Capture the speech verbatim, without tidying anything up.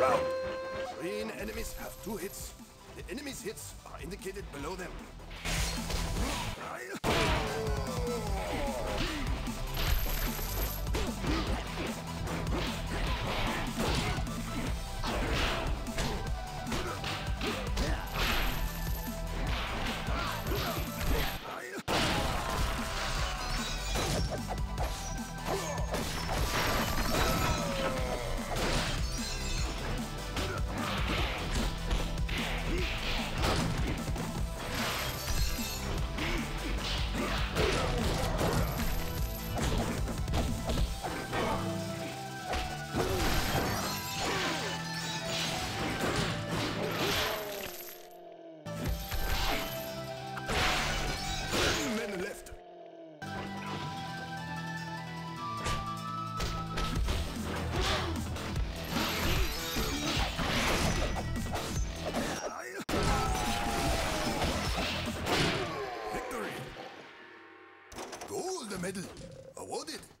round. Green enemies have two hits. The enemy's hits are indicated below them. Medal awarded.